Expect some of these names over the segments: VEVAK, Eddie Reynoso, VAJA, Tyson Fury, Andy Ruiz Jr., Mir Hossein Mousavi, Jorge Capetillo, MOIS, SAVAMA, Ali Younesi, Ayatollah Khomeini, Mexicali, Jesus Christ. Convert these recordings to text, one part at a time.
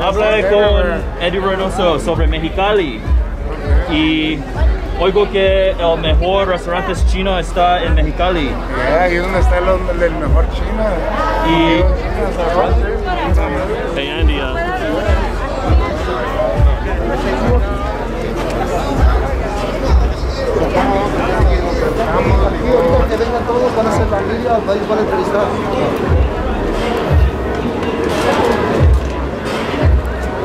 Habla con Eddie Reynoso sobre Mexicali y oigo que el mejor restaurante chino está en Mexicali. Ahí es donde está el mejor chino. Y hey Andy, que vengan todos, van a hacer la guía, van a entrevistar.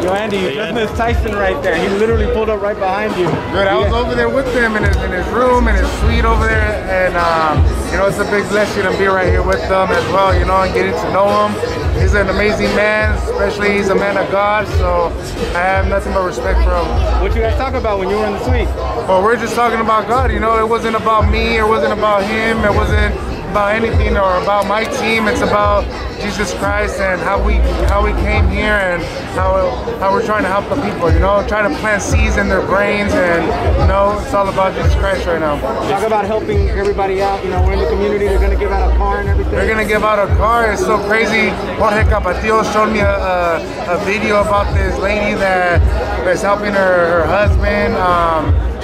Yo, Andy, you just missed Tyson right there. He literally pulled up right behind you. Dude, I was over there with him in his room, in his suite over there, and you know, it's a big blessing to be right here with them as well, you know, and getting to know him. He's an amazing man, especially he's a man of God, so I have nothing but respect for him. What you guys talk about when you were in the suite? Well, we're just talking about God, you know, it wasn't about me, it wasn't about him, it wasn't about anything or about my team. It's about Jesus Christ and how we came here and how we're trying to help the people, you know, trying to plant seeds in their brains, and you know, it's all about Jesus Christ right now. Talk about helping everybody out, you know, we're in the community, they're gonna give out a car and everything. They're gonna give out a car. It's so crazy. Jorge Capetillo showed me a video about this lady that's helping her husband.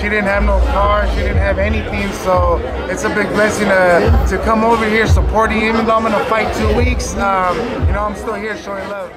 She didn't have no car, she didn't have anything, so it's a big blessing to come over here supporting him. Even though I'm in a fight 2 weeks, you know, I'm still here showing love.